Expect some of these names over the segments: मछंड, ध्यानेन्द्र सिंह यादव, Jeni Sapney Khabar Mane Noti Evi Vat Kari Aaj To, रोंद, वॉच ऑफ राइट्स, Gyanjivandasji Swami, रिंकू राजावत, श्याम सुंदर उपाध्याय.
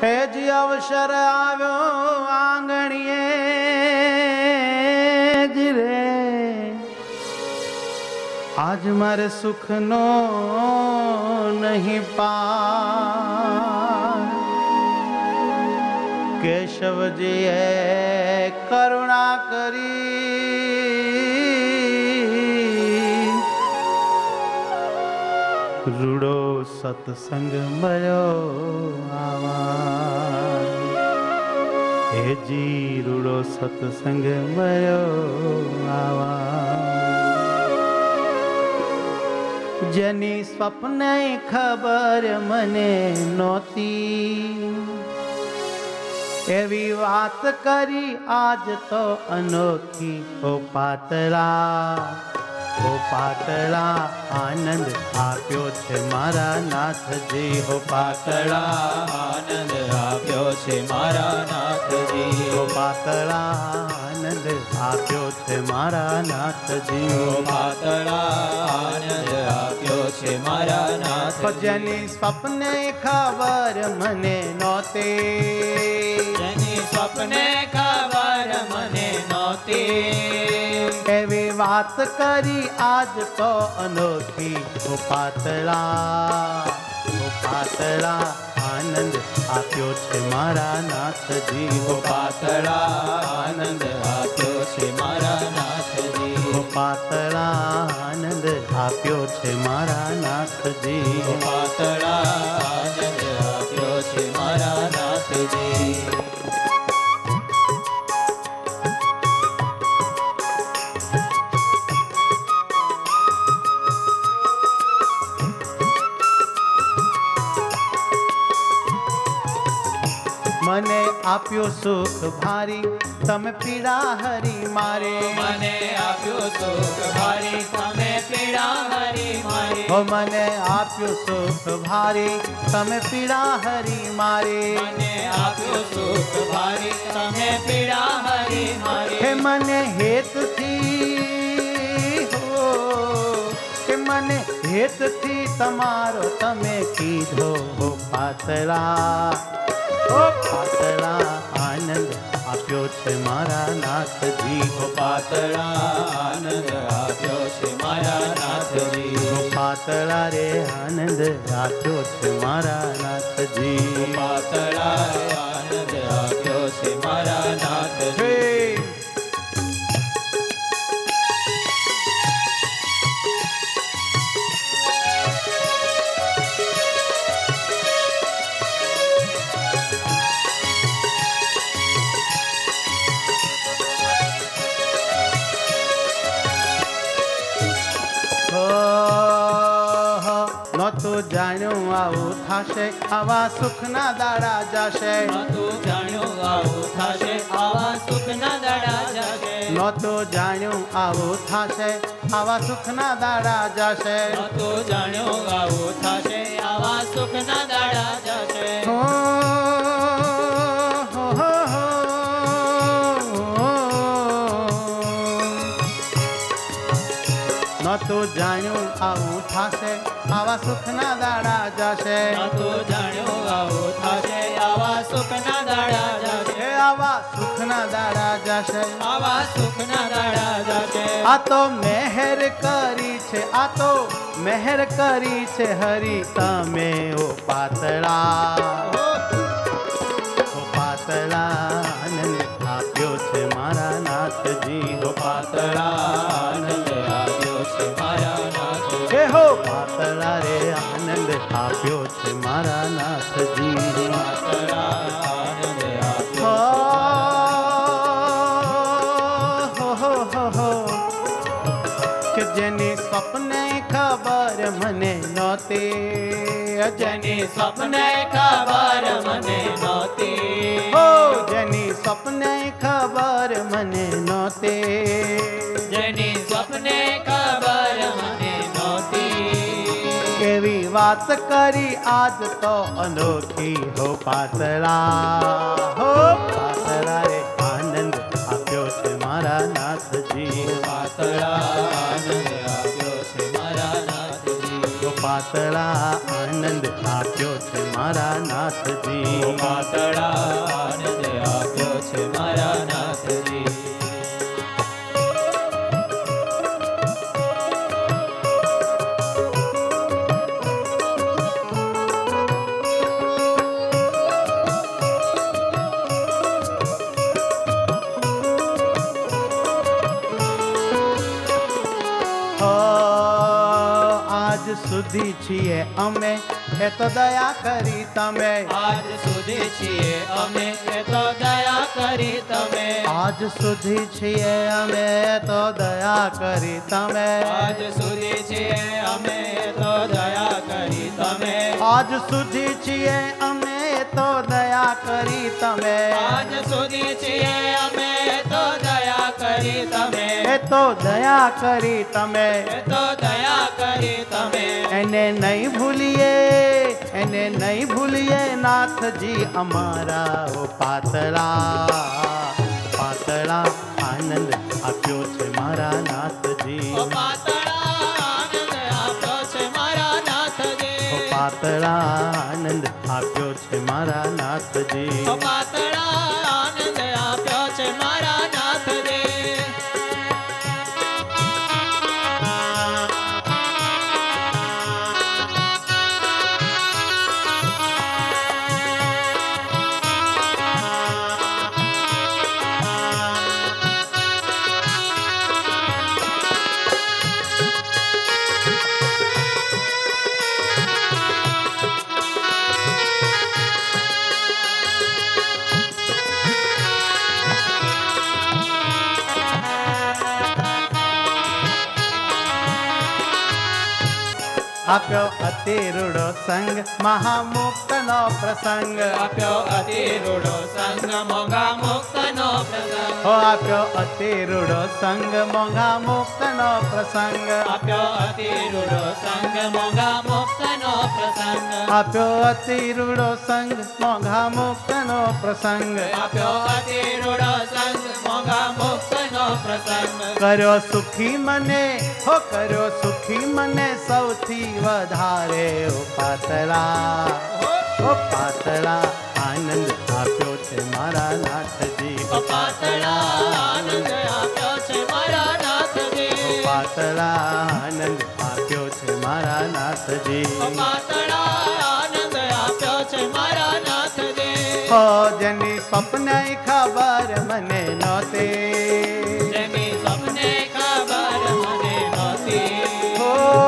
हे जी अवसर आव्यो आंगणिये जी रे, आज मारे सुख नो नहीं पार। केशव जी है करुणा करी, रूड़ो सत्संग मयो आवा। हे जी रूड़ो सत्संग मयो आवा। जनी सपने खबर मने नोती, एवी बात करी आज तो अनोखी। ओ पातला आनंद आप्यो छे मारा नाथ जी। ओ पातला आनंद आप्यो छे मारा नाथ जी। ओ पातला आनंद आप्यो छे मारा नाथ जी। ओ पातला आनंद आप्यो छे मारा नाथ। जनी सपने खबर मने नोती, जनी सपने खबर मने नोती, एवी बात करी आज तो अनोखी। ओ पातला आनंद आप्यो छे मारा नाथ जी। ओ पातला आनंद आप्यो छे मारा नाथ जी। ओ पातला आनंद आप्यो छे मारा नाथ जी। ओ पातला आनंद आप्यो छे मारा नाथ जी। मने आप्यो सुख भारी तमे पीड़ा हरी मारे। मने आप्यो सुख भारी तमे पीड़ा हरी मारे। ओ मने आप्यो सुख भारी तमे पीड़ा हरी मारे। मने आप्यो सुख भारी तमे पीड़ा हरी मारे। हे मने हेत थी हो, हे मने हेत थी तमारो तमे कीधो। ओ पातला, ओ पातला आनंद आप्यो छे मारा नाथ जी। ओ पातला आनंद आप्यो छे मारा नाथ जी। ओ पातला रे आनंद आप्यो छे मारा नाथ जी। ओ पातला रे आनंद आप्यो छे मारा नाथ जी। जानो आओ थाशे आवा सुखना दाड़ा जाशे। नतो जानो आओ थाशे आवा सुखना दाड़ा जाशे। नतो जानो आओ थाशे आवा सुखना दाड़ा जाशे। नतो जानो आओ थाशे आवा सुखना दाड़ा जाशे। नतो जानो आओ थाशे आवा सुखना दाड़ा जाशे। नतो जानो आओ थाशे आवा सुखना दाड़ा जाशे। आवा सुखना दाड़ा जाशे। आवा सुखना दाड़ा जाशे। आ तो मेहर करी छे, आ तो मेहर करी छे हरी तमे। ओ पातला, ओ पातला आनंद आप्यो छे मारा नाथ जी। ओ पातला आनंद आप्यो छे मारा नाथ जी। हो पातला रे आनंद आप्यो छे मारा नाथ जी। पातला आनंद आप्यो हो के जनी सपने खबर मने नोती। जनी सपने खबर मने नोती। हो जनी सपने खबर मने नोती। जनी सपने खबर मने नोती, एवी बात करी आज तो अनोखी। हो पातला रे आनंद आप्यो छे मारा नाथ जी। पातला आनंद आप्यो छे मारा नाथ जी। पातला आनंद आप्यो छे। मारा नाथ जी। पातड़ा आनंद आप्यो छे मारा नाथ जी। सुधी छे अमे ए तो दया करी तमे। आज सुधी छे अमे ए तो दया करी तमे। आज सुधी छे अमे तो दया करी तमे। आज सुधी छे अमे तो दया करी तमे। आज सुधी छे अमे तो दया करी तमे। आज सुधी छे अमे तो दया करी तमे। ए तो दया करी तमे। ए तो दया करी तमे। एने नहीं भूलिए नाथ जी हमारा। ओ पातड़ा पातड़ा आनंद आप्यो छे मारा नाथ जी। ओ पातड़ा आनंद आप्यो छे मारा नाथ जी। ओ पातड़ा आनंद आप्यो छे मारा नाथ जी। ओ पातड़ा आनंद आप्यो छे मारा नाथ जी। आप्यो अतिरूढ़ो संग महामुक्त नो प्रसंग। आप्यो अतिरूढ़ो संग मोगा मुक्त नो प्रसंग। हो आप्यो अतिरूढ़ो संग मोगा मुक्त नो प्रसंग। आप्यो अतिरूढ़ो संग मोगा मुक्त नो प्रसंग। आप्यो अतिरूढ़ो संग मोगा मुक्त नो प्रसंग। आप्यो अतिरूढ़ो संग मोगा मुक्त नो प्रसंग। करो सुखी मने हो करो सुखी मने सौथी वधारे। ओ पातड़ा आनंद आप्यो छे मारा नाथ जी। ओ पातड़ा आनंद आप्यो छे मारा नाथ जी। ओ पातड़ा आनंद आप्यो छे मारा नाथ जी। ओ पातड़ा आनंद आप्यो छे मारा नाथ जी। हो जनी सपनई खबर मने नोती। जनी सपने खबर मने नोती। हो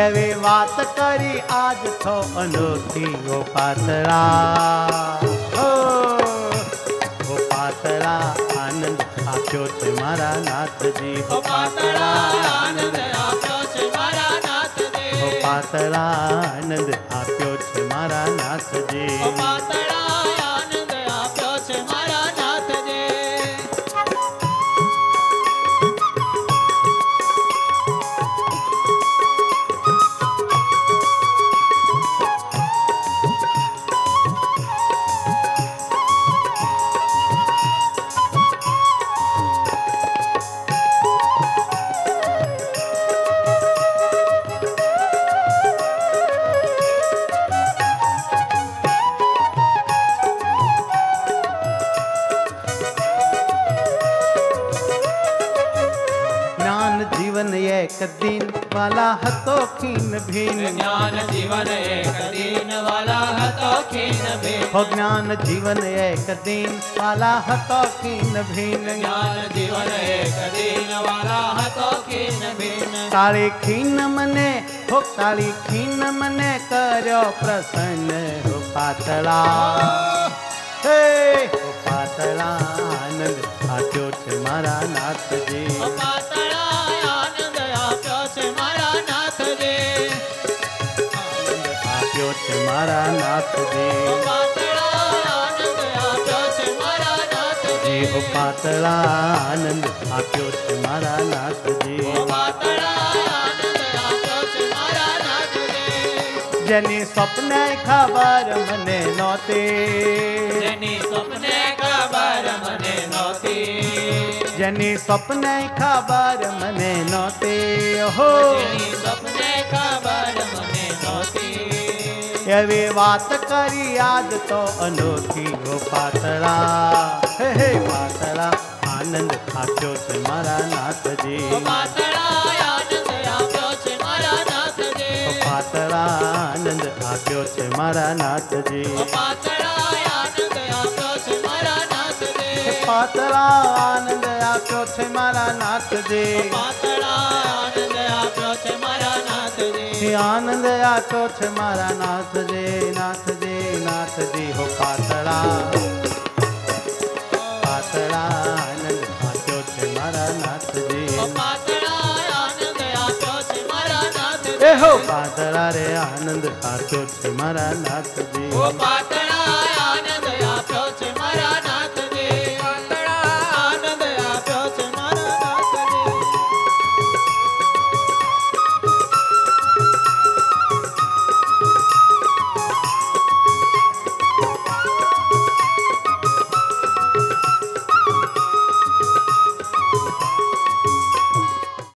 एवी वात करी आज तो अनोखी। ओ पातड़ा ओ पातड़ा आनंद आप्यो छे मारा नाथ जी। ओ पातड़ा आनंद आप्यो छे मारा नाथ जी। ओ पातड़ा आनंद आप्यो छे मारा नाथ जी। ओ पातड़ा आनंद आप्यो छे मारा नाथ जी। वाला हतो खीन भीन। ज्ञान जीवन एक दिन वाला हतो खीन भीन। हो ज्ञान जीवन एक दिन वाला हतो खीन भीन। ज्ञान जीवन एक दिन वाला हतो खीन भीन। तारी खीन मने हो तारी खीन मने करो प्रसन्न। हो पातड़ा हे हो पातड़ा आनंद आप्यो छे मारा नाथ जी। हो पातड़ा मारा नाथ जी। ओ पातड़ा आनंद आप्यो छे मारा नाथ जी। ओ पातड़ा आनंद आप्यो छे मारा नाथ जी। ओ पातड़ा आनंद आप्यो छे मारा नाथ जी। जेनी सपने खबर मने नोती, जेनी सपने खबर मने नोती, जेनी सपने खबर मने नोती, हो जेनी सपने खबर मने नोती। एवी वात करी आज तो अनोखी हो पातला, हे पातला आनंद आप्यो छे मारा नाथ जी, पातला आनंद आप्यो छे मारा नाथ जी, पातला आनंद आप्यो छे मारा नाथ जी, पातला आनंद आप्यो छे मारा नाथ जी, पातला आनंद आप्यो छे मारा नाथ जी, पातला आनंद आप्यो छे मारा नाथ जी, आनंद आप्यो छे मारा नाथ जी, नाथ जी, नाथ जी, हो पातला पातला हो पातला रे आनंद आप्यो छे मारा नाथ जी।